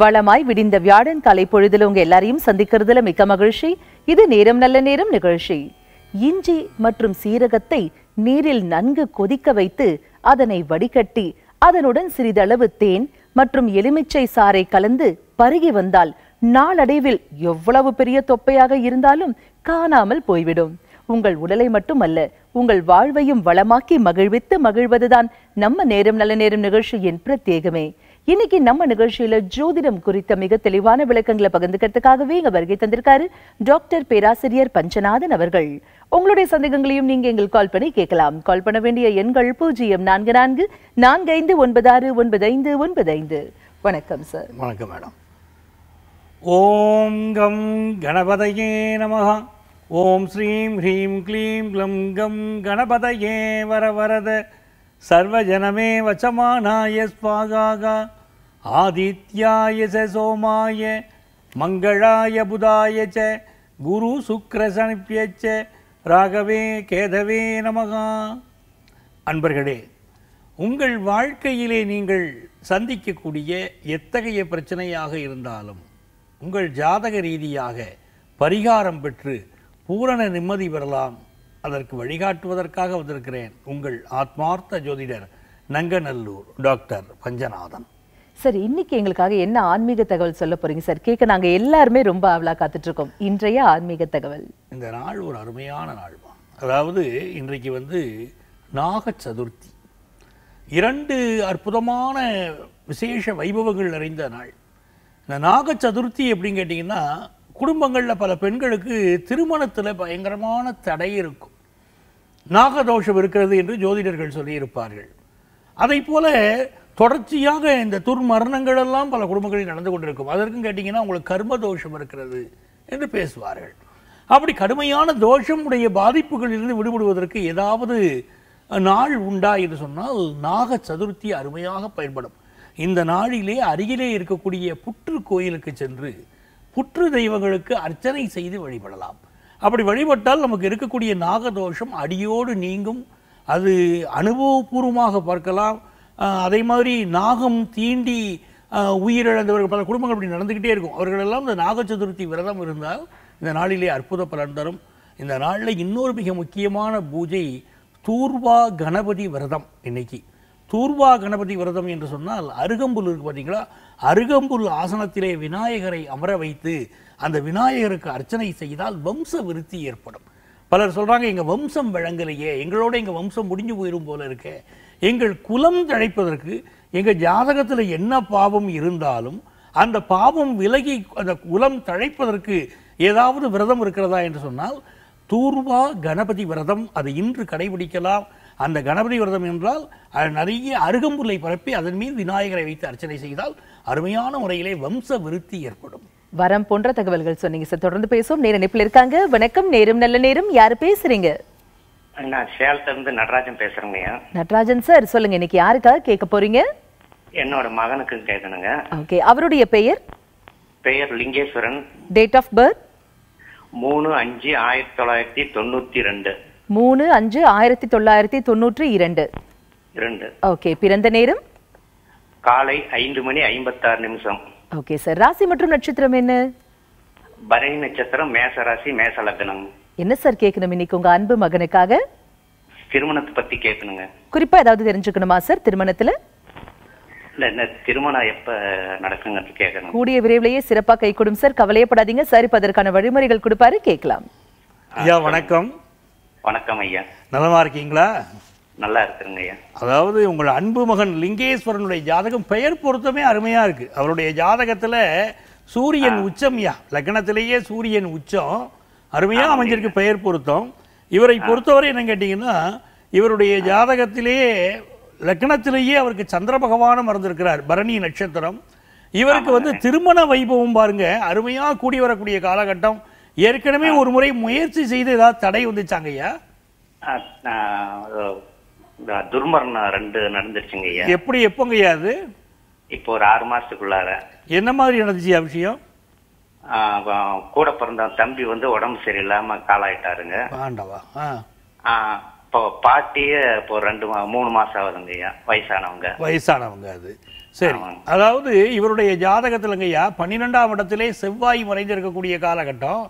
வளமாய் விடிந்த வியாழன் காலை பொழுதில் உங்க எல்லாரையும் சந்திக்கிறதுல மிக்க மகிழ்ச்சி. இது நேரம் நல்ல நேரம் நிகழ்ச்சி. இஞ்சி மற்றும் சீரகத்தை நீரில் நன்கு கொதிக்க வைத்து அதனை வடிகட்டி அதனுடன் சிறிதளவு தேன் மற்றும் எலுமிச்சை சாறை கலந்து பருகி வந்தால் நாளடைவில் எவ்வளவு பெரிய தொப்பையாக இருந்தாலும் காணாமல் போய்விடும். உங்கள் உடலை மட்டுமல்ல உங்கள் வாழ்வையும் வளமாக்கி மகிழ்வித்து மகிழ்வதுதான் நம்ம நேரம் நல்ல நேரம் நிகழ்ச்சியின் பிரத்யேகமே. இன்னைக்கு நம்ம நிகழ்ச்சியில ஜோதிடம் குறித்த மிக தெளிவான விளக்கங்களை பகிர்ந்துக்கிறதுக்காகவே இங்க வருகை தந்திருக்காரு டாக்டர் பேராசிரியர் பஞ்சநாதன் அவர்கள். உங்களுடைய சந்தேகங்களையும் நீங்க எங்களுக்கு கால் பண்ணி கேட்கலாம். கால் பண்ண வேண்டிய எண்கள் 044445969595. வணக்கம் சார். வணக்கம் மேடம். ஓம் கம் கணபதையே நமஹ. ஓம் ஸ்ரீம் ஹ்ரீம் க்ளீம் க்ளம் கம் கணபதையே வரவரத சர்வஜனமே வச்சமானாய ஸ்வாகாக ஆதித்யாய ச சோமாய மங்களாய புதாய ச குரு சுக்ரசனிப்ய ச ராகவே கேதவே நமகா. அன்பர்களே, உங்கள் வாழ்க்கையிலே நீங்கள் சந்திக்கக்கூடிய எத்தகைய பிரச்சனையாக இருந்தாலும் உங்கள் ஜாதக ரீதியாக பரிகாரம் பெற்று பூரண நிம்மதி பெறலாம். அதற்கு வழிகாட்டுவதற்காக வந்திருக்கிறேன் உங்கள் ஆத்மார்த்த ஜோதிடர் நங்கநல்லூர் டாக்டர் பஞ்சநாதன் சார். இன்னைக்கு எங்களுக்காக என்ன ஆன்மீக தகவல் சொல்ல போறீங்க சார்? கேட்க நாங்கள் எல்லாருமே ரொம்ப ஆவலாக காத்துட்டு இருக்கோம். இன்றைய ஆன்மீக தகவல். இந்த நாள் ஒரு அருமையான நாள்மா. அதாவது இன்றைக்கு நாக சதுர்த்தி. 2 அற்புதமான விசேஷ வைபவங்கள் நிறைந்த நாள் இந்த நாக சதுர்த்தி. எப்படின்னு கேட்டிங்கன்னா, குடும்பங்களில் பல பெண்களுக்கு திருமணத்தில் பயங்கரமான தடை இருக்கும். நாகதோஷம் இருக்கிறது என்று ஜோதிடர்கள் சொல்லியிருப்பார்கள். அதை போல தொடர்ச்சியாக இந்த துர்மரணங்களெல்லாம் பல குடும்பங்களில் நடந்து கொண்டிருக்கும். அதற்கும் கேட்டிங்கன்னா உங்களுக்கு கர்மதோஷம் இருக்கிறது என்று பேசுவார்கள். அப்படி கடுமையான தோஷம் உடைய பாதிப்புகளிலிருந்து விடுபடுவதற்கு ஏதாவது நாள் உண்டா என்று சொன்னால் நாக சதுர்த்தி அருமையாக பயன்படும். இந்த நாளிலே அருகிலே இருக்கக்கூடிய புற்று கோயிலுக்கு சென்று புற்று தெய்வங்களுக்கு அர்ச்சனை செய்து வழிபடலாம். அப்படி வழிபட்டால் நமக்கு இருக்கக்கூடிய நாகதோஷம் அடியோடு நீங்கும். அது அனுபவபூர்வமாக பார்க்கலாம். அதே மாதிரி நாகம் தீண்டி உயிரிழந்தவர்கள் பல குடும்பங்கள் இப்படி நடந்துக்கிட்டே இருக்கும். அவர்களெல்லாம் இந்த நாக சதுர்த்தி விரதம் இருந்தால் இந்த நாளிலே அற்புத பலன் தரும். இந்த நாளில் இன்னொரு மிக முக்கியமான பூஜை தூர்வா கணபதி விரதம். இன்னைக்கு தூர்வா கணபதி விரதம் என்று சொன்னால் அருகம்புல் இருக்குது பார்த்தீங்களா, அருகம்புல் ஆசனத்திலே விநாயகரை அமர வைத்து அந்த விநாயகருக்கு அர்ச்சனை செய்தால் வம்ச விருத்தி ஏற்படும். பலர் சொல்கிறாங்க, எங்கள் வம்சம் விளங்கலையே, எங்களோட எங்கள் வம்சம் முடிஞ்சு போயிடும் போல இருக்கு, எங்கள் குலம் தழைப்பதற்கு எங்கள் ஜாதகத்தில் என்ன பாவம் இருந்தாலும் அந்த பாவம் விலகி அந்த குலம் தழைப்பதற்கு ஏதாவது விரதம் இருக்கிறதா என்று சொன்னால் தூர்வா கணபதி விரதம் அது இன்று கடைபிடிக்கலாம். அந்த கணபதி விரதம் என்றால் நிறைய அருகம்புல்லை பரப்பி அதன் மீது விநாயகரை வைத்து அர்ச்சனை செய்தால் அருமையான முறையிலே வம்ச விருத்தி ஏற்படும். வரம் போன்ற தகவல்கள் சொன்னீங்க சார். தொடர்ந்து பேசுவோம். நேர நிப்பில் இருக்காங்க. வணக்கம். நேரம் நல்ல நேரம். யாரு பேசுறீங்க? நான் சேலத்துல இருந்து நடராஜன் பேசுறேங்க. நடராஜன் சார் சொல்லுங்க, இன்னைக்கு யாருக்காக கேட்க போறீங்க? என்னோட மகனுக்கு கேட்கணுங்க. ஓகே. அவருடைய பெயர் Lingeswaran. Date of birth 3/5/1992. 3/5/1992. Okay. பிறந்த நேரம் காலை 5:56. Okay sir. ராசி மற்றும் நட்சத்திரம் என்ன? பரணி நட்சத்திரம், மேஷ ராசி, மேஷ லக்னம். என்ன சார் கேட்கணும் இன்னைக்கு உங்க அன்பு மகனுக்காக? திருமணத்தை பத்தி கேட்கணுங்க. குறிப்பா ஏதாவது தெரிஞ்சுக்கணுமா சார் திருமணத்துல? திருமணம் எப்ப நடக்குங்கிறது கேட்கணும். கூடிய விரைவிலேயே சிறப்பா கைகூடும் சார், கவலையப்படாதீங்க. சார் இப்ப அதற்கான வழிமுறைகள் கொடுப்பாரு, கேட்கலாம். ஐயா வணக்கம். வணக்கம் ஐயா. நலமா இருக்கீங்களா? நல்லா இருக்குங்க ஐயா. அதாவது உங்கள் அன்பு மகன் லிங்கேஸ்வரனுடைய ஜாதகம் பெயர் பொருத்தமே அருமையா இருக்கு. அவருடைய ஜாதகத்துல சூரியன் உச்சம்யா, லக்னத்திலேயே சூரியன் உச்சம் அருமையா அமைஞ்சிருக்கு பெயர் பொருத்தம். இவரை பொறுத்தவரை என்ன கேட்டீங்கன்னா, இவருடைய ஜாதகத்திலேயே லக்னத்திலேயே அவருக்கு சந்திர பகவானும் மறந்திருக்கிறார், பரணி நட்சத்திரம். இவருக்கு திருமண வைபவம் பாருங்க அருமையா கூடி வரக்கூடிய காலகட்டம். ஏற்கனவே ஒரு முறை முயற்சி செய்து ஏதாவது தடை வந்துச்சாங்க ஐயா? துர்மரணம் 2 நடந்துருச்சுங்க ஐயா. எப்படி, எப்போங்க ஐயா அது? இப்போ ஒரு 6 மாசத்துக்குள்ளார. என்ன மாதிரி நடந்துச்சு விஷயம்? கூட பிறந்த தம்பி உடம்பு சரியில்லாம காலாயிட்டாருங்க. ஆண்டவா. இப்போ பாட்டியே இப்போ 2-3 மாசம் ஆகுதுங்க ஐயா. வயசானவங்க அது சரி, அதாவது இவருடைய ஜாதகத்திலங்கய்யா 12ஆம் இடத்திலே செவ்வாய் மறைந்திருக்கக்கூடிய காலகட்டம்,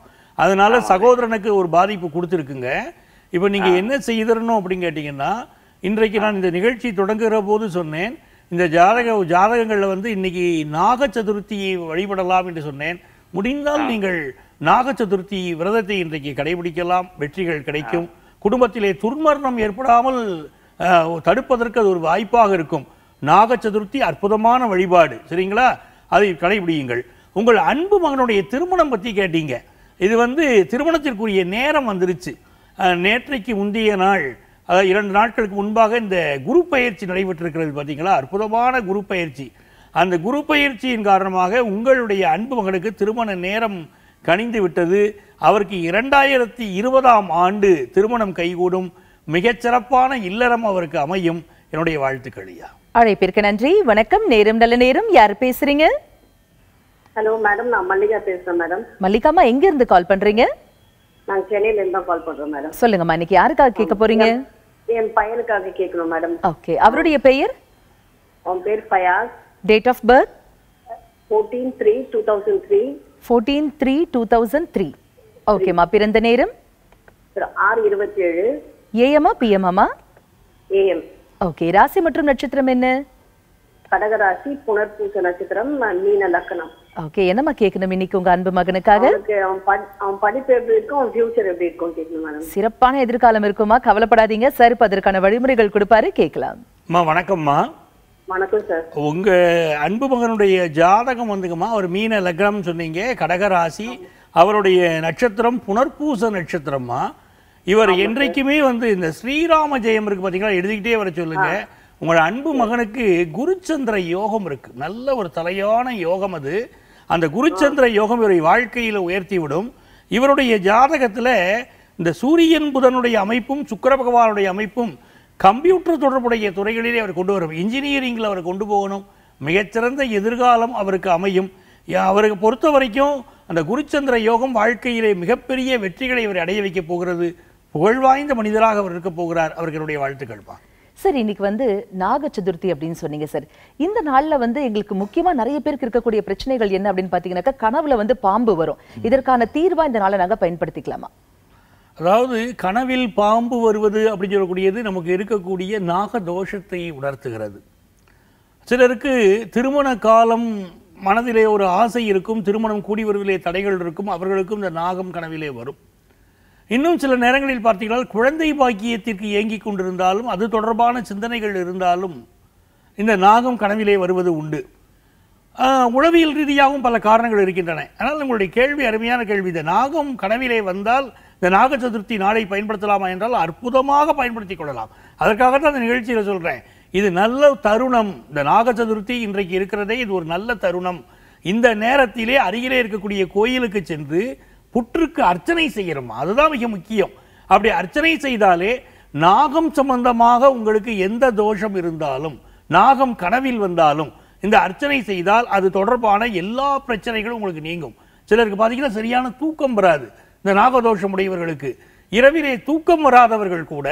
அதனால சகோதரனுக்கு ஒரு பாதிப்பு கொடுத்துருக்குங்க. இப்போ நீங்கள் என்ன செய்திடணும் அப்படின்னு கேட்டிங்கன்னா, இன்றைக்கு நான் இந்த நிகழ்ச்சி தொடங்குகிற போது சொன்னேன், இந்த ஜாதகங்களில் வந்து இன்றைக்கி நாக சதுர்த்தியை வழிபடலாம் என்று சொன்னேன். முடிந்தால் நீங்கள் நாக சதுர்த்தி விரதத்தை இன்றைக்கு கடைபிடிக்கலாம், வெற்றிகள் கிடைக்கும். குடும்பத்திலே துர்மரணம் ஏற்படாமல் தடுப்பதற்கு அது ஒரு வாய்ப்பாக இருக்கும். நாக சதுர்த்தி அற்புதமான வழிபாடு, சரிங்களா? அதை கடைபிடியுங்கள். உங்கள் அன்பு மகனுடைய திருமணம் பற்றி கேட்டீங்க. இது வந்து திருமணத்திற்குரிய நேரம் வந்துருச்சு. நேற்றைக்கு முந்தைய நாள், அதாவது 2 நாட்களுக்கு முன்பாக இந்த குரு பயிற்சி நடைபெற்றிருக்கிறது, பார்த்தீங்களா? அற்புதமான குரு பயிற்சி. அந்த குரு பயிற்சியின் காரணமாக உங்களுடைய அன்பு மகனுக்கு திருமண நேரம் கணிந்து விட்டது. அவருக்கு 2020ஆம் ஆண்டு திருமணம் கைகூடும். மிகச்சிறப்பான இல்லறம் அவருக்கு அமையும். என்னுடைய வாழ்த்துக்களையா. அழைப்பிற்கு நன்றி. வணக்கம், நேரம் நல்ல நேரம், யார் பேசுறீங்க? ஹலோ மேடம், நான் மல்லிகா பேசுறேன் மேடம். மல்லிகாமா, எங்க இருந்து கால் பண்றீங்க? நான் சென்னையில இருந்து கால் பண்றேன் மேடம். சொல்லுங்கம்மா, இன்னைக்கு யாருக்காக கேட்க போறீங்க? என் பையனுக்காக கேட்கணும் மேடம். ஓகே, அவருடைய பெயர்? அவன் பேர் ஃபயாஸ். Date of birth? 14/3/2003. 14/3/2003. ஓகேம்மா, பிறந்த நேரம்? 6:27. ஏஎம்மா பிஎம்மா? ஏஎம். ஓகே, ராசி மற்றும் நட்சத்திரம் என்ன? கடக ராசி, புனர்பூச நட்சத்திரம், மீன லக்னம். ஓகே, என்னம்மா கேட்கணும் இன்னைக்கு உங்க அன்பு மகனுக்காக? அவன் படிப்பு எப்படி இருக்கும், அவன் ஃபியூச்சர் எப்படி இருக்கும் கேட்கணும் மேடம். சிறப்பான எதிர்காலம் இருக்குமா, கவலைப்படாதீங்க. சார் இப்ப அதற்கான வழிமுறைகள் கொடுப்பாரு, கேட்கலாம். அம்மா வணக்கம்மா. வணக்கம் சார். உங்க அன்பு மகனுடைய ஜாதகம் வந்துங்கம்மா, அவர் மீன லக்னம் சொன்னீங்க, கடக ராசி, அவருடைய நட்சத்திரம் புனர்பூச நட்சத்திரம்மா. இவர் என்றைக்குமே வந்து இந்த ஸ்ரீராம ஜெயம் இருக்கு பார்த்தீங்களா, எழுதிக்கிட்டே வர சொல்லுங்க. உங்களோட அன்பு மகனுக்கு குருச்சந்திர யோகம் இருக்கு, நல்ல ஒரு தலையான யோகம் அது. அந்த குருச்சந்திர யோகம் இவரை வாழ்க்கையில் உயர்த்தி விடும். இவருடைய ஜாதகத்தில் இந்த சூரியன் புதனுடைய அமைப்பும் சுக்கிர பகவானுடைய அமைப்பும் கம்ப்யூட்டர் தொடர்புடைய துறைகளிலே அவர் கொண்டு வரும். இன்ஜினியரிங்கில் அவர் கொண்டு போகணும். மிகச்சிறந்த எதிர்காலம் அவருக்கு அமையும். அவருக்கு பொறுத்த வரைக்கும் அந்த குருச்சந்திர யோகம் வாழ்க்கையிலே மிகப்பெரிய வெற்றிகளை இவர் அடைய வைக்க போகிறது. புகழ்வாய்ந்த மனிதராக அவர் இருக்க போகிறார். அவர்களுடைய வாழ்த்துக்கள்ப்பா. சார், இன்னைக்கு வந்து நாக சதுர்த்தி அப்படின்னு சொன்னீங்க சார். இந்த நாளில் வந்து எங்களுக்கு முக்கியமாக நிறைய பேருக்கு இருக்கக்கூடிய பிரச்சனைகள் என்ன அப்படின்னு பார்த்தீங்கன்னாக்கா, கனவுல வந்து பாம்பு வரும். இதற்கான தீர்வா இந்த நாளை நாங்கள் பயன்படுத்திக்கலாமா? அதாவது கனவில் பாம்பு வருவது அப்படின்னு சொல்லக்கூடியது நமக்கு இருக்கக்கூடிய நாக தோஷத்தை உணர்த்துகிறது. சிலருக்கு திருமண காலம், மனதிலே ஒரு ஆசை இருக்கும், திருமணம் கூடி வருவதிலே தடைகள் இருக்கும், அவர்களுக்கும் இந்த நாகம் கனவிலே வரும். இன்னும் சில நேரங்களில் பார்த்தீங்கன்னால் குழந்தை பாக்கியத்திற்கு ஏங்கி கொண்டிருந்தாலும், அது தொடர்பான சிந்தனைகள் இருந்தாலும் இந்த நாகம் கனவிலே வருவது உண்டு. உளவியல் ரீதியாகவும் பல காரணங்கள் இருக்கின்றன. ஆனால் உங்களுடைய கேள்வி அருமையான கேள்வி. இந்த நாகம் கனவிலே வந்தால் இந்த நாக சதுர்த்தி நாளை பயன்படுத்தலாமா என்றால் அற்புதமாக பயன்படுத்தி கொள்ளலாம். அதற்காகத்தான் அந்த நிகழ்ச்சியில் சொல்கிறேன். இது நல்ல தருணம். இந்த நாக சதுர்த்தி இன்றைக்கு இருக்கிறதே இது ஒரு நல்ல தருணம். இந்த நேரத்திலே அருகிலே இருக்கக்கூடிய கோயிலுக்கு சென்று புற்றுக்கு அர்ச்சனை செய்யணும். அதுதான் மிக முக்கியம். அப்படி அர்ச்சனை செய்தாலே நாகம் சம்பந்தமாக உங்களுக்கு எந்த தோஷம் இருந்தாலும், நாகம் கனவில் வந்தாலும் இந்த அர்ச்சனை செய்தால் அது தொடர்பான எல்லா பிரச்சனைகளும் உங்களுக்கு நீங்கும். சிலருக்கு பார்த்தீங்கன்னா சரியான தூக்கம் வராது. இந்த நாகதோஷம் உடையவர்களுக்கு இரவிலே தூக்கம் வராதவர்கள் கூட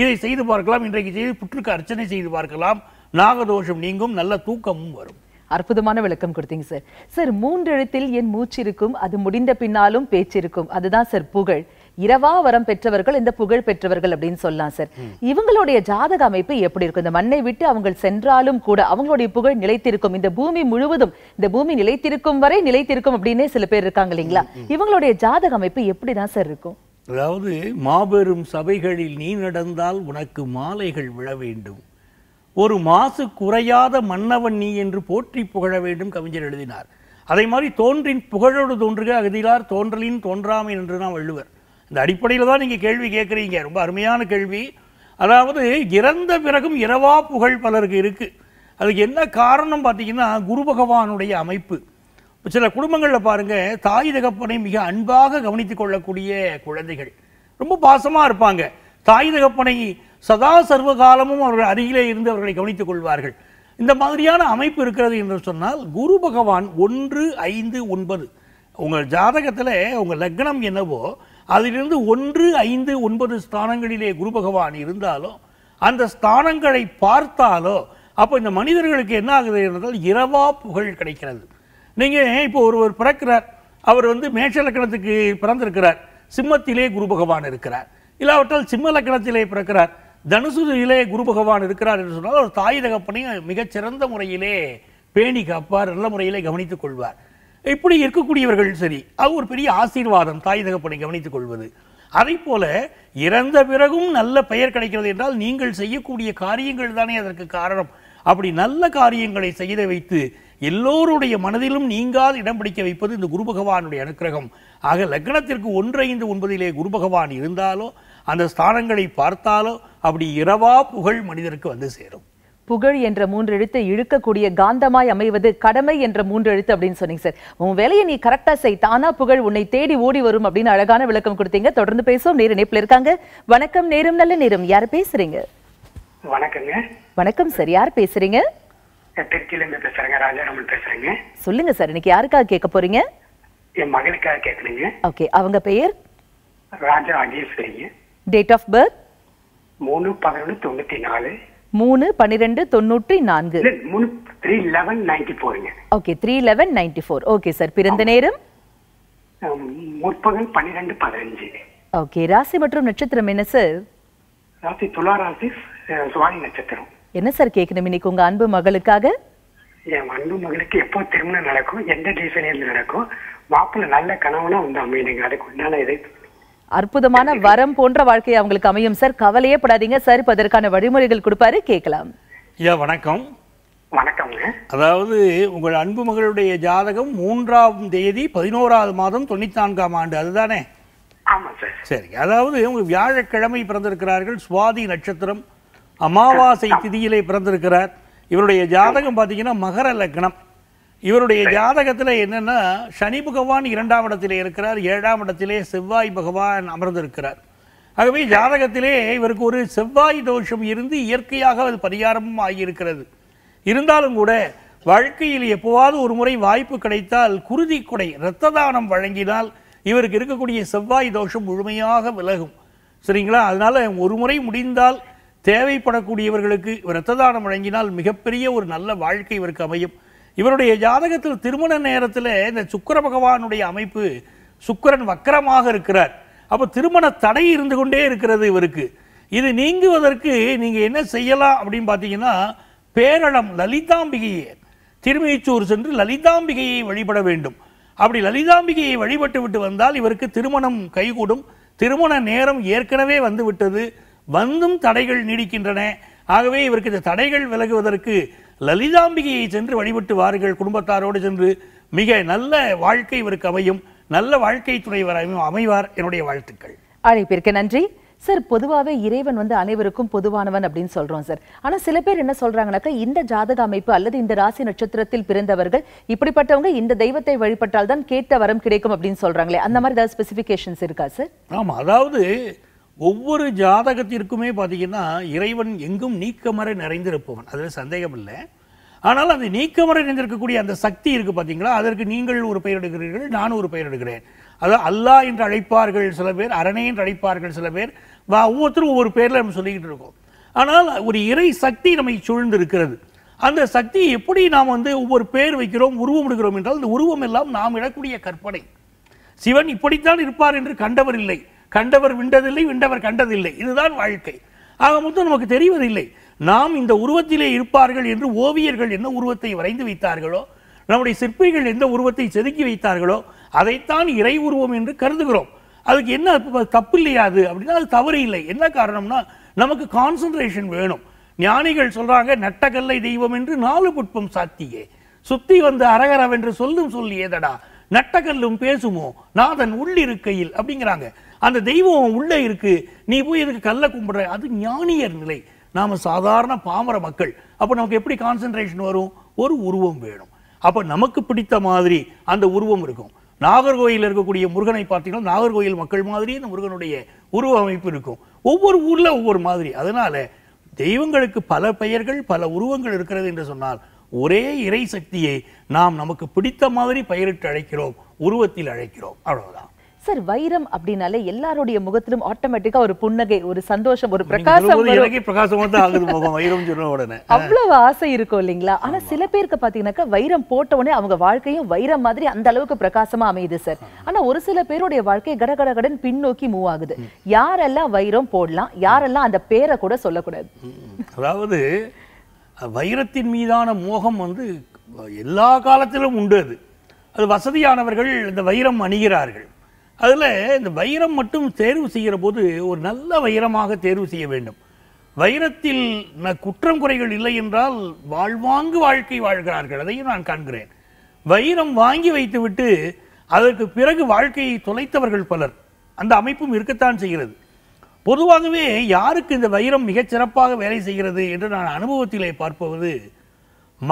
இதை செய்து பார்க்கலாம். இன்றைக்கு செய்து புற்றுக்கு அர்ச்சனை செய்து பார்க்கலாம். நாகதோஷம் நீங்கும், நல்ல தூக்கமும் வரும். அற்புதமான விளக்கம் கொடுத்தீங்க சார். சார், 3 எழுத்தில் என் மூச்சு இருக்கும், அது முடிந்த பின்னாலும் பேச்சு இருக்கும், அதுதான் சார் புகழ். இரவா வரம் பெற்றவர்கள் இந்த புகழ் பெற்றவர்கள் அப்படின்னு சொல்லலாம் சார். இவங்களுடைய ஜாதக அமைப்பு எப்படி இருக்கும்? இந்த மண்ணை விட்டு அவங்க சென்றாலும் கூட அவங்களுடைய புகழ் நிலைத்திருக்கும். இந்த பூமி முழுவதும் இந்த பூமி நிலைத்திருக்கும் வரை நிலைத்திருக்கும் அப்படின்னே சில பேர் இருக்காங்க இல்லைங்களா? இவங்களுடைய ஜாதக அமைப்பு எப்படிதான் சார் இருக்கும்? அதாவது மாபெரும் சபைகளில் நீ நடந்தால் உனக்கு மாலைகள் விழ வேண்டும், ஒரு மாசு குறையாத மன்னவன் நீ என்று போற்றி புகழ வேண்டும் கவிஞர் எழுதினார். அதே மாதிரி தோன்றின் புகழோடு தோன்றுக அகதிலார் தோன்றலின் தோன்றாமை என்று நான் வள்ளுவர். இந்த அடிப்படையில் தான் நீங்கள் கேள்வி கேட்குறீங்க. ரொம்ப அருமையான கேள்வி. அதாவது இறந்த பிறகும் இரவா புகழ் பலருக்கு இருக்குது. அதுக்கு என்ன காரணம் பார்த்தீங்கன்னா, குரு பகவானுடைய அமைப்பு. சில குடும்பங்களில் பாருங்கள், தாய் தகப்பனை மிக அன்பாக கவனித்து கொள்ளக்கூடிய குழந்தைகள் ரொம்ப பாசமாக இருப்பாங்க. தாய் தகப்பனை சதா சர்வகாலமும் அவர்கள் அருகிலே இருந்து அவர்களை கவனித்துக் கொள்வார்கள். இந்த மாதிரியான அமைப்பு இருக்கிறது என்று சொன்னால் குரு பகவான் 1, 5, 9 உங்கள் ஜாதகத்தில் உங்கள் லக்னம் என்னவோ அதிலிருந்து 1, 5, 9 ஸ்தானங்களிலே குரு பகவான் இருந்தாலோ அந்த ஸ்தானங்களை பார்த்தாலோ அப்ப இந்த மனிதர்களுக்கு என்ன ஆகுது என்றால் இரவா புகழ் கிடைக்கிறது. நீங்க இப்போ ஒருவர் பிறக்கிறார், அவர் வந்து மேஷ லக்னத்துக்கு பிறந்திருக்கிறார், சிம்மத்திலே குரு பகவான் இருக்கிறார், இல்லாவிட்டால் சிம்ம லக்னத்திலே பிறக்கிறார், தனுசுதிலே குரு பகவான் இருக்கிறார் என்று சொன்னால் ஒரு தாய் தகப்பனையும் மிகச்சிறந்த முறையிலே பேணி காப்பார், நல்ல முறையிலே கவனித்துக் கொள்வார். இப்படி இருக்கக்கூடியவர்கள் சரி, அது ஒரு பெரிய ஆசீர்வாதம், தாய் தகப்பனை கவனித்துக் கொள்வது. அதே போல இறந்த பிறகும் நல்ல பெயர் கிடைக்கிறது என்றால் நீங்கள் செய்யக்கூடிய காரியங்கள் தானே அதற்கு காரணம். அப்படி நல்ல காரியங்களை செய்து வைத்து எல்லோருடைய மனதிலும் நீங்கால் இடம் பிடிக்க வைப்பது இந்த குரு பகவானுடைய அனுக்கிரகம். ஆக லக்னத்திற்கு 1, 5, 9 குரு பகவான் இருந்தாலோ அந்த ஸ்தானங்களை பார்த்தாலோ அப்படி இரவா புகழ் மனிதருக்கு வந்து சேரும். புகழ் என்ற 3 எழுத்தை இழுக்கக்கூடிய காந்தமாய் அமைவது கடமை என்ற 3 எழுத்து அப்படின்னு சொன்னீங்க சார். உன் வேலையை நீ கரெக்டா செய், தானா புகழ் உன்னை தேடி ஓடி வரும் அப்படின்னு அழகான விளக்கம் கொடுத்தீங்க. தொடர்ந்து பேசுவோம். நேரு இணைப்புல இருக்காங்க. வணக்கம், நேரம் நல்ல நேரம். யார் பேசுறீங்க? வணக்கங்க. வணக்கம் சார், யார் பேசுறீங்க? திருச்சியிலிருந்து பேசுறேங்க, ராஜாராமன் பேசுறேங்க. சொல்லுங்க சார், இன்னைக்கு யாருக்காக கேட்க போறீங்க? என் மகளுக்காக கேட்கணுங்க. ஓகே, அவங்க பெயர் ராஜா ராஜேஸ்வரிங்க. Date of birth 3/11/94. 3/12/94. 3/11/94. Okay, 3/11/94. Okay sir, பிறந்த நேரம் 12:15. ஓகே, ராசி மற்றும் நட்சத்திரம் என்ன சார்? ராசி துலா ராசி, சுவாதி நட்சத்திரம். என்ன சார் கேட்கணும் இன்னைக்கு உங்க அன்பு மகளுக்காக? என் அன்பு மகளுக்கு எப்போ திருமணம் நடக்கும், எந்த டிசைனில் நடக்கும், மாப்பிள்ள நல்ல கனவுனா வந்து அமையணுங்க. அதுக்கு உண்டான இதை அற்புதமான வரம் போன்ற வாழ்க்கையை அவங்களுக்கு அமையும் சார், கவலையே படாதீங்க சார். இப்ப அதற்கான வழிமுறைகள் கொடுப்பாரு, கேட்கலாம். வணக்கம். வணக்கம். அதாவது உங்கள் அன்பு மகளுடைய ஜாதகம் 3ஆம் தேதி 11ஆவது மாதம் 94ஆம் ஆண்டு, அதுதானே? சரி, அதாவது உங்க வியாழக்கிழமை பிறந்திருக்கிறார்கள், சுவாதி நட்சத்திரம், அமாவாசை திதியிலே பிறந்திருக்கிறார். இவருடைய ஜாதகம் பாத்தீங்கன்னா மகர லக்னம். இவருடைய ஜாதகத்தில் என்னன்னா சனி பகவான் 2ஆம் இடத்திலே இருக்கிறார், 7ஆம் இடத்திலே செவ்வாய் பகவான் அமர்ந்திருக்கிறார். ஆகவே ஜாதகத்திலே இவருக்கு ஒரு செவ்வாய் தோஷம் இருந்து இயற்கையாக அது பரிகாரமும் ஆகியிருக்கிறது. இருந்தாலும் கூட வாழ்க்கையில் எப்போவாவது ஒரு முறை வாய்ப்பு கிடைத்தால் குருதி கொடை இரத்த தானம் வழங்கினால் இவருக்கு இருக்கக்கூடிய செவ்வாய் தோஷம் முழுமையாக விலகும். சரிங்களா? அதனால ஒரு முறை முடிந்தால் தேவைப்படக்கூடியவர்களுக்கு இரத்த தானம் வழங்கினால் மிகப்பெரிய ஒரு நல்ல வாழ்க்கை இவருக்கு அமையும். இவருடைய ஜாதகத்தில் திருமண நேரத்தில் இந்த சுக்கிர பகவானுடைய அமைப்பு, சுக்கிரன் வக்கரமாக இருக்கிறார். அப்போ திருமண தடை இருந்து கொண்டே இருக்கிறது இவருக்கு. இது நீங்குவதற்கு நீங்கள் என்ன செய்யலாம் அப்படின்னு பார்த்தீங்கன்னா, பேரளம் லலிதாம்பிகையை திருமீச்சூர் சென்று லலிதாம்பிகையை வழிபட வேண்டும். அப்படி லலிதாம்பிகையை வழிபட்டு விட்டு வந்தால் இவருக்கு திருமணம் கைகூடும். திருமண நேரம் ஏற்கனவே வந்து விட்டது, வந்தும் தடைகள் நீடிக்கின்றன. ஆகவே இவருக்கு இந்த தடைகள் விலகுவதற்கு லலிதாம்பிகையை சென்று வழிபட்டு வாருங்கள், குடும்பத்தாரோடு சென்று. மிக நல்ல வாழ்க்கை இவருக்கு அமையும், நல்ல வாழ்க்கை துணைவர் அமைவார். என்னுடைய வாழ்த்துக்கள். அழைப்பிற்கு நன்றி சார். பொதுவாகவே இறைவன் வந்து அனைவருக்கும் பொதுவானவன் அப்படின்னு சொல்கிறோம் சார். ஆனால் சில பேர் என்ன சொல்கிறாங்கனாக்கா, இந்த ஜாதக அமைப்பு அல்லது இந்த ராசி நட்சத்திரத்தில் பிறந்தவர்கள் இப்படிப்பட்டவங்க இந்த தெய்வத்தை வழிபட்டால் தான் கேட்ட வரம் கிடைக்கும் அப்படின்னு சொல்கிறாங்களே, அந்த மாதிரி ஏதாவது ஸ்பெசிஃபிகேஷன்ஸ் இருக்கா சார்? ஆமாம், அதாவது ஒவ்வொரு ஜாதகத்திற்குமே பார்த்தீங்கன்னா இறைவன் எங்கும் நீக்கமறை நிறைந்திருப்பவன், அதில் சந்தேகம் இல்லை. ஆனால் அந்த நீக்கமறை நிறைந்திருக்கக்கூடிய அந்த சக்தி இருக்குது பார்த்தீங்களா, அதற்கு நீங்கள் ஒரு பெயர் எடுக்கிறீர்கள், நானும் ஒரு பெயர் எடுக்கிறேன். அதாவது அல்லாஹ் என்று அழைப்பார்கள் சில பேர், அரணே என்று அழைப்பார்கள் சில பேர், ஒவ்வொருத்தரும் ஒவ்வொரு பேரில் நம்ம சொல்லிக்கிட்டு இருக்கோம். ஆனால் ஒரு இறை சக்தி நம்மை சூழ்ந்து இருக்கிறது. அந்த சக்தி எப்படி நாம் வந்து ஒவ்வொரு பேர் வைக்கிறோம், உருவம் எடுக்கிறோம் என்றால் இந்த உருவம் எல்லாம் நாம் இடக்கூடிய கற்பனை. சிவன் இப்படித்தான் இருப்பார் என்று கண்டவர் இல்லை, கண்டவர் விண்டதில்லை, விண்டவர் கண்டதில்லை. இதுதான் வாழ்க்கை. ஆக மொத்தம் நமக்கு தெரிவதில்லை நாம் இந்த உருவத்திலே இருப்பார்கள் என்று. ஓவியர்கள் என்ன உருவத்தை வரைந்து வைத்தார்களோ, நம்முடைய சிற்பிகள் எந்த உருவத்தை செதுக்கி வைத்தார்களோ, அதைத்தான் இறை உருவம் என்று கருதுகிறோம். அதுக்கு என்ன தப்பு இல்லையாது அப்படின்னா அது தவறு இல்லை. என்ன காரணம்னா நமக்கு கான்சன்ட்ரேஷன் வேணும். ஞானிகள் சொல்றாங்க, நட்டக்கல்லை தெய்வம் என்று 4 புட்பம் சாத்தியே, சுத்தி வந்து அரகரவென்று சொல்லும் சொல்லியேதடா, நட்டக்கல்லும் பேசுமோ நாதன் உள்ளிருக்கையில் அப்படிங்கிறாங்க. அந்த தெய்வம் உள்ளே இருக்கு, நீ போய் இதுக்கு கல்லை கும்பிடுற, அது ஞானியர் நிலை. நாம் சாதாரண பாமர மக்கள். அப்போ நமக்கு எப்படி கான்சன்ட்ரேஷன் வரும்? ஒரு உருவம் வேணும். அப்போ நமக்கு பிடித்த மாதிரி அந்த உருவம் இருக்கும். நாகர்கோயில் இருக்கக்கூடிய முருகனை பார்த்தீங்கன்னா நாகர்கோயில் மக்கள் மாதிரி இந்த முருகனுடைய உருவ அமைப்பு இருக்கும். ஒவ்வொரு ஊரில் ஒவ்வொரு மாதிரி. அதனால தெய்வங்களுக்கு பல பெயர்கள், பல உருவங்கள் இருக்கிறது என்று சொன்னால் ஒரே இறை சக்தியை நாம் நமக்கு பிடித்த மாதிரி பெயரிட்டு அழைக்கிறோம், உருவத்தில் அழைக்கிறோம். அவ்வளவுதான். Sir, Vairam Abdinale, Yellarodia Mugatrum, automatic or Punage, or Sandosha, or Prakasa, Abla Vasa Irkolingla, and a Silaper Kapatinaka, Vairam Porta, Amga Varke, Vairam Madri, and the Loka Prakasama made the set. And a Ursula Pero de Varke, Garagaragan, Pinoki Muagad, Yarella, Vairam Podla, Yarella, and the Pera Koda Solakoda. Ravade, a Vairatin Midana Mohamund, Yella Kalatilla அது வசதியானவர்கள் இந்த வைரம் அணிகிறார்கள். அதுல இந்த வைரம் மட்டும் தேர்வு செய்யற போது ஒரு நல்ல வைரமாக தேர்வு செய்ய வேண்டும். வைரத்தில் குற்றம் குறைகள் இல்லை என்றால் வாழ்வாங்கு வாழ்க்கை வாழ்கிறார்கள். அதையும் நான் காண்கிறேன். வைரம் வாங்கி வைத்துவிட்டு அதற்கு பிறகு வாழ்க்கையை தொலைத்தவர்கள் பலர். அந்த அமைப்பும் இருக்கத்தான் செய்கிறது. பொதுவாகவே யாருக்கு இந்த வைரம் மிகச் சிறப்பாக வேலை செய்கிறது என்று நான் அனுபவத்திலே பார்ப்பது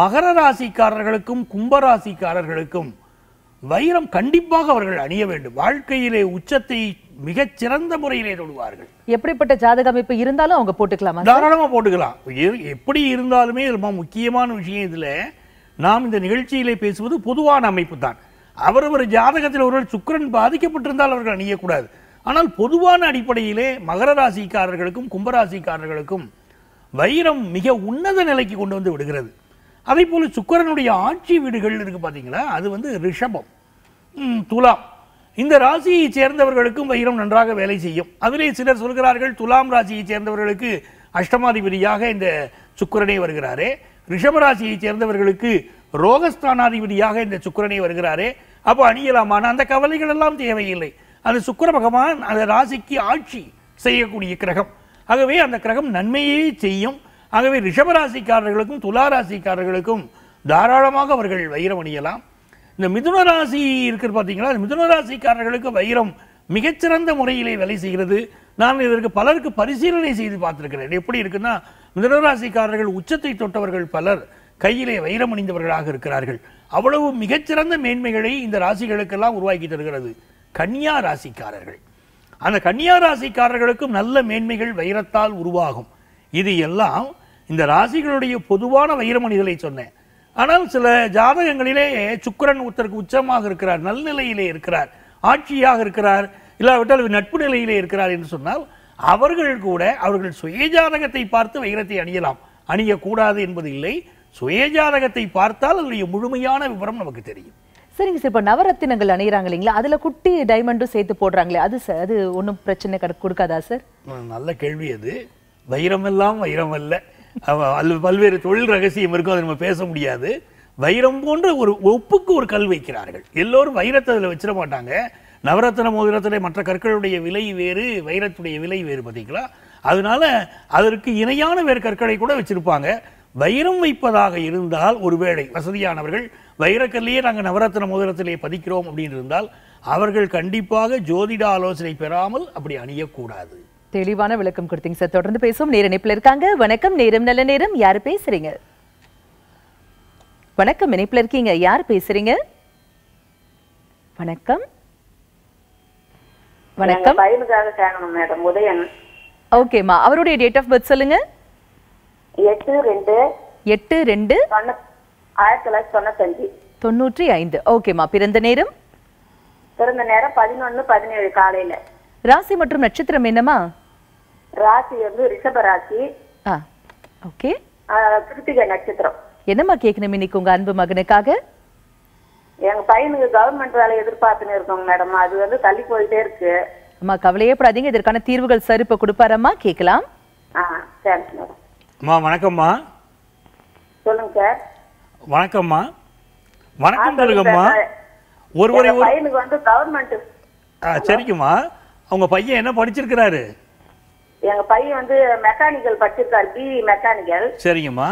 மகர ராசிக்காரர்களுக்கும் கும்ப ராசிக்காரர்களுக்கும் வைரம் கண்டிப்பாக அவர்கள் அணிய வேண்டும். வாழ்க்கையிலே உச்சத்தை மிகச் சிறந்த முறையிலே தொடுவார்கள். எப்படிப்பட்ட ஜாதக அமைப்பு இருந்தாலும் அவங்க போட்டுக்கலாமா? தாராளமா போட்டுக்கலாம். எப்படி இருந்தாலுமே ரொம்ப முக்கியமான விஷயம் இதுல நாம் இந்த நிகழ்ச்சியிலே பேசுவது பொதுவான அமைப்பு தான். அவரவர் ஜாதகத்தில் ஒருவேளை சுக்கிரன் பாதிக்கப்பட்டிருந்தால் அவர்கள் அணிய கூடாது. ஆனால் பொதுவான அடிப்படையிலே மகர ராசிக்காரர்களுக்கும் கும்ப ராசிக்காரர்களுக்கும் வைரம் மிக உன்னத நிலைக்கு கொண்டு வந்து விடுகிறது. அதேபோல சுக்கிரனுடைய ஆட்சி வீடுகள் இருக்கு பாத்தீங்களா அது வந்து ரிஷபம் துலாம் இந்த ராசியை சேர்ந்தவர்களுக்கும் வைரம் நன்றாக வேலை செய்யும். அதிலே சிலர் சொல்கிறார்கள் துலாம் ராசியை சேர்ந்தவர்களுக்கு அஷ்டமாதிபதியாக இந்த சுக்கிரனே வருகிறாரே, ரிஷப ராசியை சேர்ந்தவர்களுக்கு ரோகஸ்தானாதிபதியாக இந்த சுக்கிரனே வருகிறாரே, அப்போ அணியலாமான அந்த கவலைகள் எல்லாம் தேவையில்லை. அது சுக்கிர பகவான் அந்த ராசிக்கு ஆட்சி செய்யக்கூடிய கிரகம். ஆகவே அந்த கிரகம் நன்மையே செய்யும். ஆகவே ரிஷபராசிக்காரர்களுக்கும் துளாராசிக்காரர்களுக்கும் தாராளமாக அவர்கள் வைரம் அணியலாம். இந்த மிதுன ராசி இருக்கிறது பார்த்தீங்களா, மிதுன ராசிக்காரர்களுக்கு வைரம் மிகச்சிறந்த முறையிலே வேலை செய்கிறது. நான் இதற்கு பலருக்கு பரிசீலனை செய்து பார்த்துருக்கிறேன். எப்படி இருக்குன்னா மிதுன ராசிக்காரர்கள் உச்சத்தை தொட்டவர்கள் பலர் கையிலே வைரம் அணிந்தவர்களாக இருக்கிறார்கள். அவ்வளவு மிகச்சிறந்த மேன்மைகளை இந்த ராசிகளுக்கெல்லாம் உருவாக்கி தருகிறது. கன்னியா ராசிக்காரர்கள், அந்த கன்னியா ராசிக்காரர்களுக்கும் நல்ல மேன்மைகள் வைரத்தால் உருவாகும். இது எல்லாம் இந்த ராசிகளுடைய பொதுவான வைரமணிகளை சொன்னேன். ஆனால் சில ஜாதகங்களிலே சுக்கிரன் ஒருத்தருக்கு உச்சமாக இருக்கிறார், நல்நிலையிலே இருக்கிறார், ஆட்சியாக இருக்கிறார், இல்லாவிட்டால் நட்பு நிலையிலே இருக்கிறார் என்று சொன்னால் அவர்கள் கூட அவர்கள் சுயஜாதகத்தை பார்த்து வைரத்தை அணியலாம். அணியக்கூடாது என்பது இல்லை. சுயஜாதகத்தை பார்த்தால் அதனுடைய முழுமையான விவரம் நமக்கு தெரியும். சரிங்க சார், இப்போ நவரத்தினங்கள் அணிகிறாங்க இல்லைங்களா, அதில் குட்டி டைமண்டும் சேர்த்து போடுறாங்களே, அது சார் அது ஒன்றும் பிரச்சனை கொடுக்காதா சார்? நல்ல கேள்வி. அது வைரம் எல்லாம் வைரம் அல்ல. பல்வேறு தொழில் ரகசியம் இருக்கும், அதை நம்ம பேச முடியாது. வைரம் போன்ற ஒரு ஒப்புக்கு ஒரு கல் வைக்கிறார்கள். எல்லோரும் வைரத்தை அதில் வச்சிட மாட்டாங்க. நவரத்தின மோதிரத்திலே மற்ற கற்களுடைய விலை வேறு, வைரத்துடைய விலை வேறு பார்த்தீங்களா. அதனால அதற்கு இணையான வேறு கற்களை கூட வச்சிருப்பாங்க. வைரம் வைப்பதாக இருந்தால் ஒருவேளை வசதியானவர்கள் வைரக்கல்லையே நாங்கள் நவரத்தின மோதிரத்திலே பதிக்கிறோம் அப்படின்னு இருந்தால் அவர்கள் கண்டிப்பாக ஜோதிட ஆலோசனை பெறாமல் அப்படி அணியக்கூடாது. தெளிவான விளக்கம் கொடுத்தீங்க சார். தொடர்ந்து பேசுவோம். நேரம் இணைப்பில் இருக்காங்க. வணக்கம், நேரம் நல்ல நேரம். யார் பேசுறீங்க? வணக்கம், இணைப்பில் இருக்கீங்க. யார் பேசுறீங்க? வணக்கம் வணக்கம். பையனுக்காக கேட்கணும் மேடம். உதயன். ஓகேம்மா, அவருடைய டேட் ஆஃப் பர்த் சொல்லுங்க. 8/2/1995. ஓகேம்மா, பிறந்த நேரம்? பிறந்த நேரம் 11:17 காலையில. ராசி மற்றும் நட்சத்திரம் என்னமா? ராசி வந்து ரிஷப ராசி. ஓகே. கிருத்திகை நட்சத்திரம். என்னமா கேக்கணும் இன்னைக்கு உங்க அன்பு மகனுக்காக? எங்க பையனுக்கு கவர்மெண்ட் வேலை எதிர்பார்த்துன்னு இருக்கோங்க மேடம். அது வந்து தள்ளி போயிட்டே இருக்கு. அம்மா கவலையே படாதீங்க, இதற்கான தீர்வுகள் சரிப்ப கொடுப்பாரம்மா, கேட்கலாம். அம்மா வணக்கம்மா. சொல்லுங்க சார். வணக்கம்மா. வணக்கம் சொல்லுங்கம்மா. ஒருவரே பையனுக்கு வந்து கவர்மெண்ட். சரிங்கம்மா. உங்க பையன் என்ன படிச்சிருக்காரு? எங்க பையன் வந்து மெக்கானிக்கல் படிச்சிருக்காரு, பிஇ மெக்கானிக்கல். சரிங்கம்மா.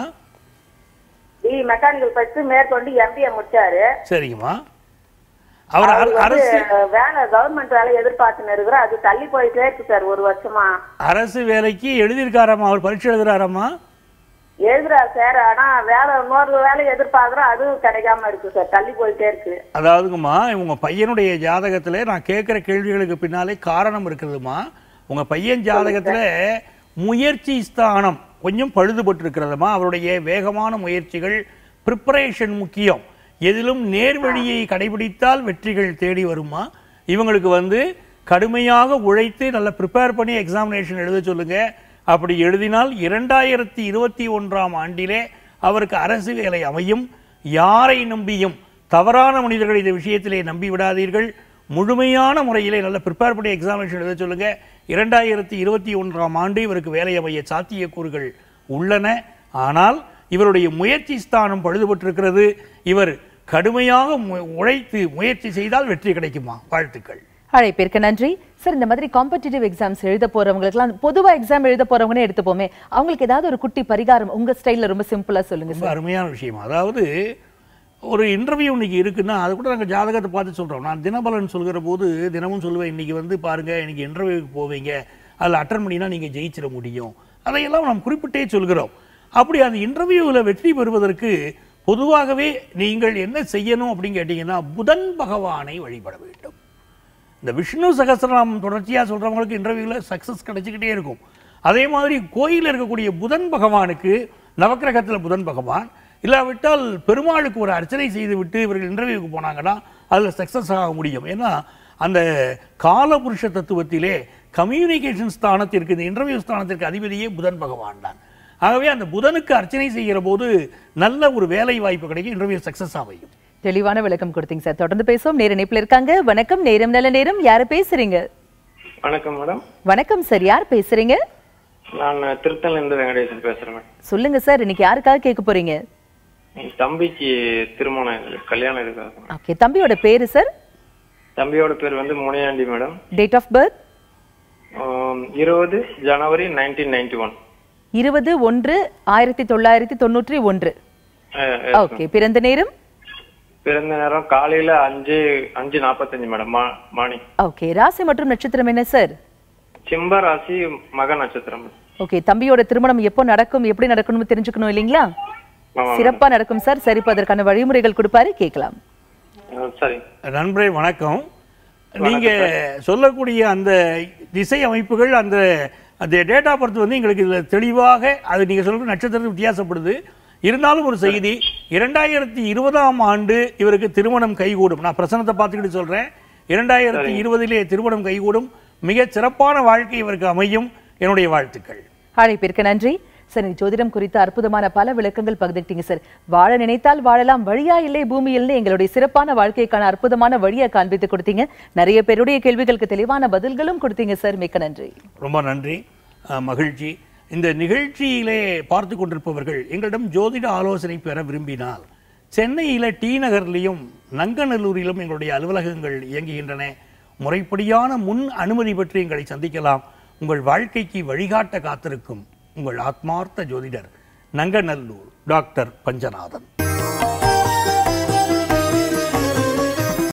பிஇ மெக்கானிக்கல் படிச்சு மேற்கொண்டு எம்பிஏ முடிச்சாரு. சரிங்கம்மா. அவர் அரசு வேலை கவர்மெண்ட் வேலை எதிர்பார்த்துன்னு இருக்கிறார். அது தள்ளி போயிட்டே இருக்கு சார் ஒரு வருஷமா. அரசு வேலைக்கு எழுதிருக்காராமா? அவர் பரீட்சை எழுதுறாராமா? எழுதுறாரு சார். ஆனா வேலை இன்னொரு வேலை எதிர்பார்க்கிறோம், அதுவும் கிடைக்காம இருக்கு சார், தள்ளி போயிட்டே இருக்கு. அதாவதுங்கம்மா உங்க பையனுடைய ஜாதகத்துல நான் கேட்கிற கேள்விகளுக்கு பின்னாலே காரணம் இருக்குதுமா. உங்க பையன் ஜாதகத்துல முயற்சி ஸ்தானம் கொஞ்சம் பழுதுபட்டு இருக்கிறதுமா. அவருடைய வேகமான முயற்சிகள், ப்ரிப்பரேஷன் முக்கியம். எதிலும் நேர்வழியை கடைபிடித்தால் வெற்றிகள் தேடி வருமா. இவங்களுக்கு வந்து கடுமையாக உழைத்து நல்ல ப்ரிப்பேர் பண்ணி எக்ஸாமினேஷன் எழுத சொல்லுங்க. அப்படி எழுதினால் 2021 ஆண்டிலே அவருக்கு அரசு வேலை அமையும். யாரை நம்பியும் தவறான மனிதர்கள் இந்த விஷயத்திலே நம்பி விடாதீர்கள். முழுமையான முறையிலே நல்ல ப்ரிப்பேர் பண்ணி எக்ஸாமினேஷன் எழுத சொல்லுங்க. 2021 ஆண்டு இவருக்கு வேலை அமைய சாத்தியக்கூறுகள் உள்ளன. ஆனால் இவருடைய முயற்சி ஸ்தானம் பழுதுபட்டிருக்கிறது. இவர் கடுமையாக உழைத்து முயற்சி செய்தால் வெற்றி கிடைக்குமா? வாழ்த்துக்கள். அழைப்பிற்கு நன்றி சார். இந்த மாதிரி காம்படிட்டிவ் எக்ஸாம்ஸ் எழுத போறவங்களுக்குலாம், பொதுவாக எக்ஸாம் எழுத போறவங்கனே எடுத்துப்போமே, அவங்களுக்கு ஏதாவது ஒரு குட்டி பரிகாரம் உங்க ஸ்டைலில் ரொம்ப சிம்பிளாக சொல்லுங்க சார். அருமையான விஷயம். அதாவது ஒரு இன்டர்வியூ இன்னைக்கு இருக்குன்னா அது கூட நாங்கள் ஜாதகத்தை பார்த்து சொல்கிறோம். நான் தினபலன் சொல்கிற போது தினமும் சொல்லுவேன், இன்னைக்கு வந்து பாருங்கள், இன்னைக்கு இன்டர்வியூக்கு போவீங்க, அதில் அட்டன் பண்ணினா நீங்கள் ஜெயிச்சிட முடியும். அதையெல்லாம் நாம் குறிப்பிட்டே சொல்கிறோம். அப்படி அந்த இன்டர்வியூவில் வெற்றி பெறுவதற்கு பொதுவாகவே நீங்கள் என்ன செய்யணும் அப்படின்னு கேட்டிங்கன்னா, புதன் பகவானை வழிபட வேண்டும். இந்த விஷ்ணு சகஸ்ரநாமம் தொடர்ச்சியாக சொல்கிறவங்களுக்கு இன்டர்வியூவில் சக்ஸஸ் கிடைச்சிக்கிட்டே இருக்கும். அதே மாதிரி கோயிலில் இருக்கக்கூடிய புதன் பகவானுக்கு, நவக்கிரகத்தில் புதன் பகவான், இல்லாவிட்டால் பெருமாளுக்கு ஒரு அர்ச்சனை செய்துவிட்டு இவர்கள் இன்டர்வியூக்கு போனாங்கன்னா அதில் சக்ஸஸ் ஆக முடியும். ஏன்னா அந்த காலபுருஷ தத்துவத்திலே கம்யூனிகேஷன் ஸ்தானத்திற்கு, இந்த இன்டர்வியூ ஸ்தானத்திற்கு அதிபதியே புதன் பகவான் தான். ஆகவே அந்த புதனுக்கு அர்ச்சனை செய்கிற போது நல்ல ஒரு வேலை வாய்ப்பு கிடைக்கும், இன்டர்வியூ சக்ஸஸ் ஆகும். தெளிவான விளக்கம் கொடுத்தீங்க சார். தொடர்ந்து பேசுவோம். நேர இணைப்பில் இருக்காங்க. வணக்கம், நேரம் நல்ல நேரம். யாரு பேசுறீங்க? வணக்கம் மேடம். வணக்கம் சார். யார் பேசுறீங்க? நான் திருத்தல இருந்து வெங்கடேசன் பேசுறேன். சொல்லுங்க சார், இன்னைக்கு யாருக்காக கேட்க போறீங்க? தம்பிக்கு திருமணம், கல்யாணம் இருக்காது. ஓகே, தம்பியோட பேரு சார்? தம்பியோட பேர் வந்து Muniyandi madam. Date of birth? 20 ஜனவரி 1991. 20/1/1991. ஓகே. பிறந்த நேரம்? பிறந்த நேரம் காலையில 5:45 மேடம், மார்னிங். ஓகே. ராசி மற்றும் நட்சத்திரம் என்ன சார்? சிம்ம ராசி, மக நட்சத்திரம். ஓகே. தம்பியோட திருமணம் எப்போ நடக்கும், எப்படி நடக்கணும்னு தெரிஞ்சுக்கணும் இல்லீங்களா? சிறப்பா நடக்கும் சார். சரி, அதற்கான வழிமுறைகள் கொடுப்பாரு, கேட்கலாம். சரி நண்பரே வணக்கம். நீங்க சொல்லக்கூடிய அந்த திசை அமைப்புகள், அந்த டேட் ஆஃப் பர்த் வந்து எங்களுக்கு இதுல தெளிவாக, அது நீங்க சொல்ற நட்சத்திரத்துக்கு வித்தியாசப்படுது. இருந்தாலும் ஒரு செய்தி, 2020 ஆண்டு இவருக்கு திருமணம் கைகூடும். நான் பிரசனத்தை பார்த்துக்கிட்டு சொல்றேன். 2020 திருமணம் கைகூடும். மிக சிறப்பான வாழ்க்கை இவருக்கு அமையும். என்னுடைய வாழ்த்துக்கள். அழைப்பிற்கு நன்றி சார். ஜோதிடம் குறித்த அற்புதமான பல விளக்கங்கள் பகிர்ந்துட்டீங்க சார். வாழ நினைத்தால் வாழலாம், வழியா இல்லை பூமியில், எங்களுடைய சிறப்பான வாழ்க்கைக்கான அற்புதமான வழியை காண்பித்து கொடுத்தீங்க. நிறைய பேருடைய கேள்விகளுக்கு தெளிவான பதில்களும் கொடுத்தீங்க சார். மிக்க நன்றி. ரொம்ப நன்றி, மகிழ்ச்சி. இந்த நிகழ்ச்சியிலே பார்த்து கொண்டிருப்பவர்கள் எங்களிடம் ஜோதிட ஆலோசனை பெற விரும்பினால் சென்னையில் டி நகர்லையும் நங்கநல்லூரிலும் எங்களுடைய அலுவலகங்கள் இயங்குகின்றன. முறைப்படியான முன் அனுமதி பற்றி எங்களை சந்திக்கலாம். உங்கள் வாழ்க்கைக்கு வழிகாட்ட காத்திருக்கும் உங்கள் ஆத்மார்த்த ஜோதிடர், நங்கநல்லூர் டாக்டர் பஞ்சநாதன்.